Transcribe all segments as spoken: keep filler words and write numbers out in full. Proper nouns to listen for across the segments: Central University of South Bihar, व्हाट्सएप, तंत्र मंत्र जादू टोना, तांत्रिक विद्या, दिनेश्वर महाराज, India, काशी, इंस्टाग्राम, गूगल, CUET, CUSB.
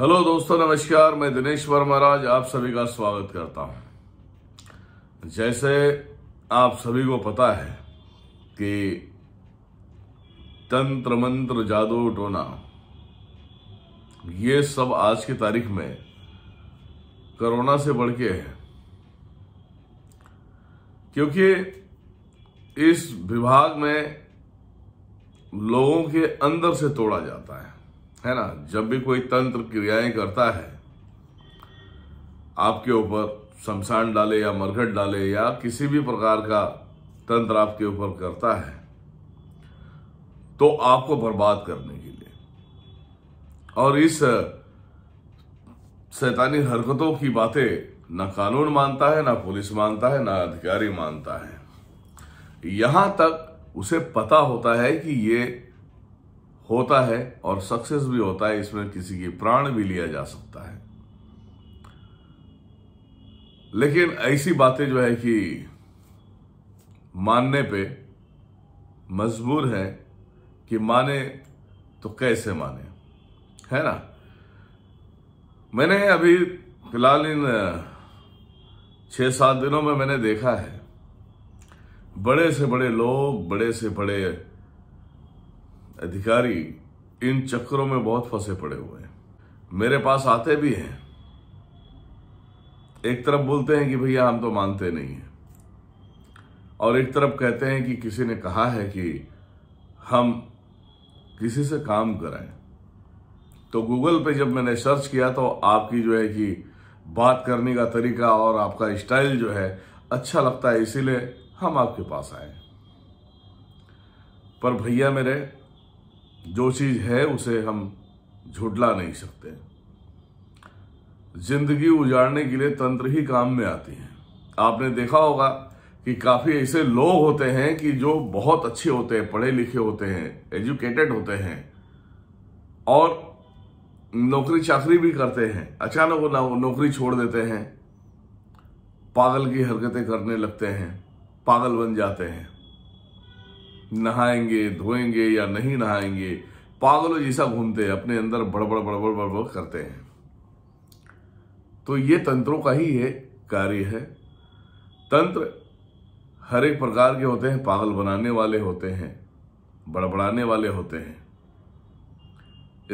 Hello दोस्तों, नमस्कार। मैं दिनेश्वर महाराज आप सभी का स्वागत करता हूं। जैसे आप सभी को पता है कि तंत्र मंत्र जादू टोना ये सब आज की तारीख में कोरोना से बढ़ के है, क्योंकि इस विभाग में लोगों के अंदर से तोड़ा जाता है है ना। जब भी कोई तंत्र क्रियाएं करता है आपके ऊपर, शमशान डाले या मरघट डाले या किसी भी प्रकार का तंत्र आपके ऊपर करता है तो आपको बर्बाद करने के लिए और इस शैतानी हरकतों की बातें ना कानून मानता है, ना पुलिस मानता है, ना अधिकारी मानता है। यहां तक उसे पता होता है कि ये होता है और सक्सेस भी होता है, इसमें किसी की प्राण भी लिया जा सकता है। लेकिन ऐसी बातें जो है कि मानने पे मजबूर है कि माने तो कैसे माने, है ना। मैंने अभी फिलहाल इन छः सात दिनों में मैंने देखा है बड़े से बड़े लोग, बड़े से बड़े अधिकारी इन चक्करों में बहुत फंसे पड़े हुए हैं। मेरे पास आते भी हैं, एक तरफ बोलते हैं कि भैया हम तो मानते नहीं हैं और एक तरफ कहते हैं कि किसी ने कहा है कि हम किसी से काम कराएं। तो गूगल पे जब मैंने सर्च किया तो आपकी जो है कि बात करने का तरीका और आपका स्टाइल जो है अच्छा लगता है, इसीलिए हम आपके पास आए। पर भैया मेरे, जो चीज है उसे हम झुठला नहीं सकते। जिंदगी उजाड़ने के लिए तंत्र ही काम में आती है। आपने देखा होगा कि काफी ऐसे लोग होते हैं कि जो बहुत अच्छे होते हैं, पढ़े लिखे होते हैं, एजुकेटेड होते हैं और नौकरी चाकरी भी करते हैं, अचानक वो नौकरी छोड़ देते हैं, पागल की हरकतें करने लगते हैं, पागल बन जाते हैं, नहाएंगे धोएंगे या नहीं नहाएंगे, पागलों जैसा घूमते हैं, अपने अंदर बड़बड़ बड़बड़ बड़बड़ करते हैं। तो ये तंत्रों का ही ये कार्य है। तंत्र हर एक प्रकार के होते हैं, पागल बनाने वाले होते हैं, बड़बड़ाने वाले होते हैं।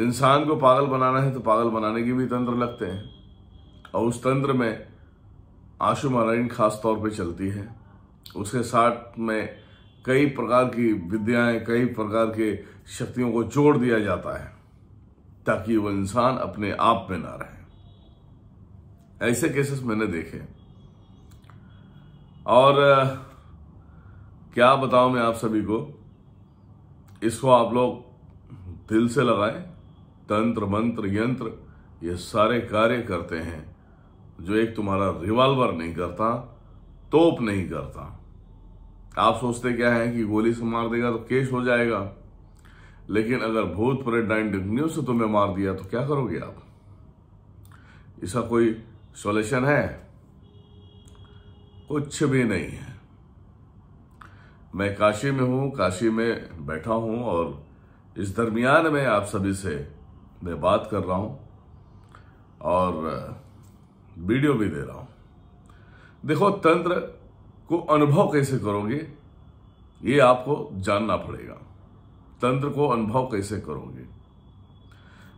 इंसान को पागल बनाना है तो पागल बनाने के भी तंत्र लगते हैं और उस तंत्र में आंसू माराइन खास तौर पे चलती है। उसके साथ में कई प्रकार की विद्याएं, कई प्रकार के शक्तियों को जोड़ दिया जाता है ताकि वो इंसान अपने आप में ना रहे। ऐसे केसेस मैंने देखे और क्या बताऊं मैं आप सभी को। इसको आप लोग दिल से लगाएं। तंत्र मंत्र यंत्र ये सारे कार्य करते हैं जो एक तुम्हारा रिवॉल्वर नहीं करता, तोप नहीं करता। आप सोचते क्या है कि गोली से मार देगा तो केस हो जाएगा, लेकिन अगर भूत प्रेत डायन न्यूज से तुम्हें मार दिया तो क्या करोगे आप? इसका कोई सॉल्यूशन है? कुछ भी नहीं है। मैं काशी में हूँ, काशी में बैठा हूँ और इस दरमियान में आप सभी से मैं बात कर रहा हूँ और वीडियो भी दे रहा हूँ। देखो, तंत्र को अनुभव कैसे करोगे ये आपको जानना पड़ेगा। तंत्र को अनुभव कैसे करोगे?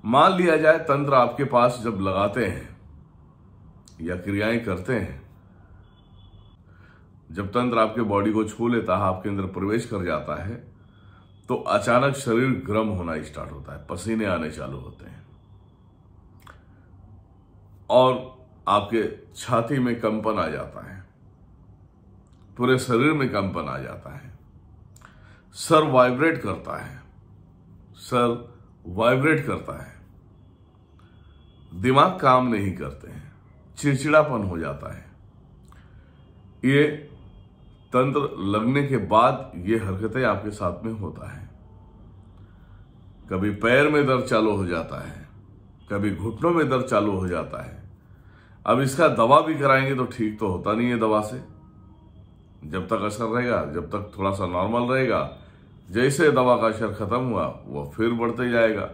मान लिया जाए तंत्र आपके पास जब लगाते हैं या क्रियाएं करते हैं, जब तंत्र आपके बॉडी को छू लेता है, आपके अंदर प्रवेश कर जाता है तो अचानक शरीर गर्म होना स्टार्ट होता है, पसीने आने चालू होते हैं और आपके छाती में कंपन आ जाता है, पूरे शरीर में कंपन आ जाता है, सर वाइब्रेट करता है, सर वाइब्रेट करता है, दिमाग काम नहीं करते हैं, चिड़चिड़ापन हो जाता है। ये तंत्र लगने के बाद ये हरकतें आपके साथ में होता है। कभी पैर में दर्द चालू हो जाता है, कभी घुटनों में दर्द चालू हो जाता है। अब इसका दवा भी कराएंगे तो ठीक तो होता नहीं है। दवा से जब तक असर रहेगा, जब तक थोड़ा सा नॉर्मल रहेगा, जैसे दवा का असर खत्म हुआ वो फिर बढ़ते जाएगा।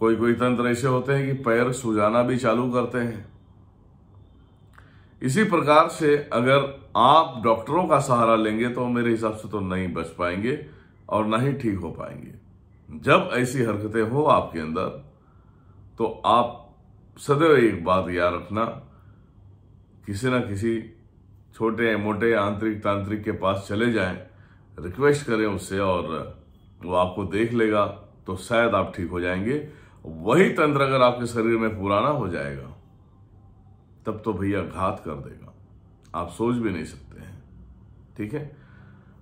कोई कोई तंत्र ऐसे होते हैं कि पैर सूजाना भी चालू करते हैं। इसी प्रकार से अगर आप डॉक्टरों का सहारा लेंगे तो मेरे हिसाब से तो नहीं बच पाएंगे और ना ही ठीक हो पाएंगे। जब ऐसी हरकतें हो आपके अंदर तो आप सदैव एक बात याद रखना, किसी ना किसी छोटे मोटे आंतरिक तांत्रिक के पास चले जाएं, रिक्वेस्ट करें उससे और वो आपको देख लेगा तो शायद आप ठीक हो जाएंगे। वही तंत्र अगर आपके शरीर में पुराना हो जाएगा तब तो भैया घात कर देगा, आप सोच भी नहीं सकते हैं। ठीक है,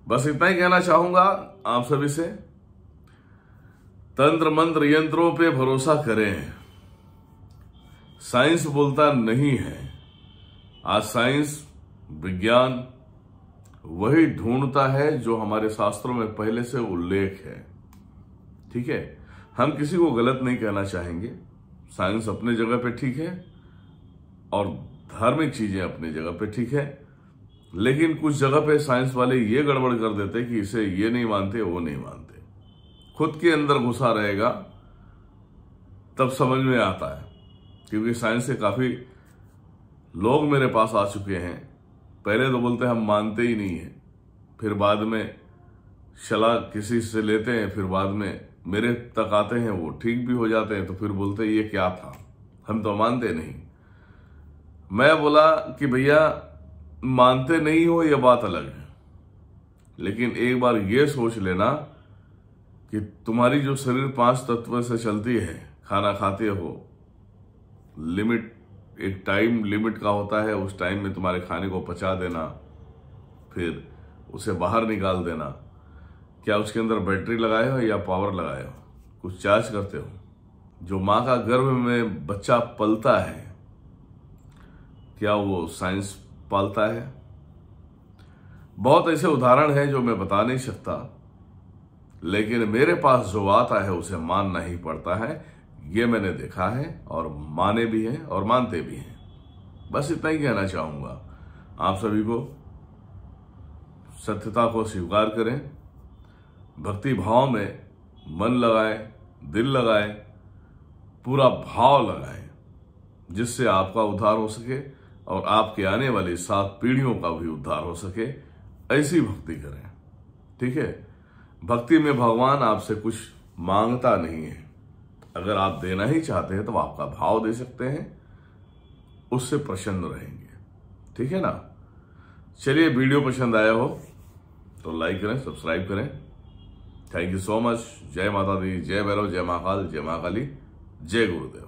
बस इतना ही कहना चाहूंगा आप सभी से, तंत्र मंत्र यंत्रों पे भरोसा करें। साइंस बोलता नहीं है, आज साइंस विज्ञान वही ढूंढता है जो हमारे शास्त्रों में पहले से उल्लेख है। ठीक है, हम किसी को गलत नहीं कहना चाहेंगे, साइंस अपने जगह पे ठीक है और धार्मिक चीजें अपनी जगह पे ठीक है, लेकिन कुछ जगह पे साइंस वाले ये गड़बड़ कर देते कि इसे ये नहीं मानते वो नहीं मानते, खुद के अंदर घुसा रहेगा तब समझ में आता है। क्योंकि साइंस से काफी लोग मेरे पास आ चुके हैं, पहले तो बोलते हम मानते ही नहीं है, फिर बाद में सलाह किसी से लेते हैं, फिर बाद में मेरे तक आते हैं, वो ठीक भी हो जाते हैं तो फिर बोलते ये क्या था, हम तो मानते नहीं। मैं बोला कि भैया मानते नहीं हो यह बात अलग है, लेकिन एक बार यह सोच लेना कि तुम्हारी जो शरीर पांच तत्व से चलती है, खाना खाते हो, लिमिट एक टाइम लिमिट का होता है, उस टाइम में तुम्हारे खाने को पचा देना फिर उसे बाहर निकाल देना, क्या उसके अंदर बैटरी लगाए हो या पावर लगाए हो, कुछ चार्ज करते हो। जो माँ का गर्भ में बच्चा पलता है क्या वो साइंस पालता है? बहुत ऐसे उदाहरण हैं जो मैं बता नहीं सकता, लेकिन मेरे पास जो आता है उसे मानना ही पड़ता है, ये मैंने देखा है और माने भी हैं और मानते भी हैं। बस इतना ही कहना चाहूँगा, आप सभी को सत्यता को स्वीकार करें, भक्ति भाव में मन लगाएं, दिल लगाएं, पूरा भाव लगाएं, जिससे आपका उद्धार हो सके और आपके आने वाली सात पीढ़ियों का भी उद्धार हो सके, ऐसी भक्ति करें। ठीक है, भक्ति में भगवान आपसे कुछ मांगता नहीं है, अगर आप देना ही चाहते हैं तो आपका भाव दे सकते हैं, उससे प्रसन्न रहेंगे। ठीक है ना, चलिए वीडियो पसंद आया हो तो लाइक करें, सब्सक्राइब करें। Thank you so much. जय माता दी, जय भैरव, जय महाकाल, जय महाकाली, जय गुरुदेव।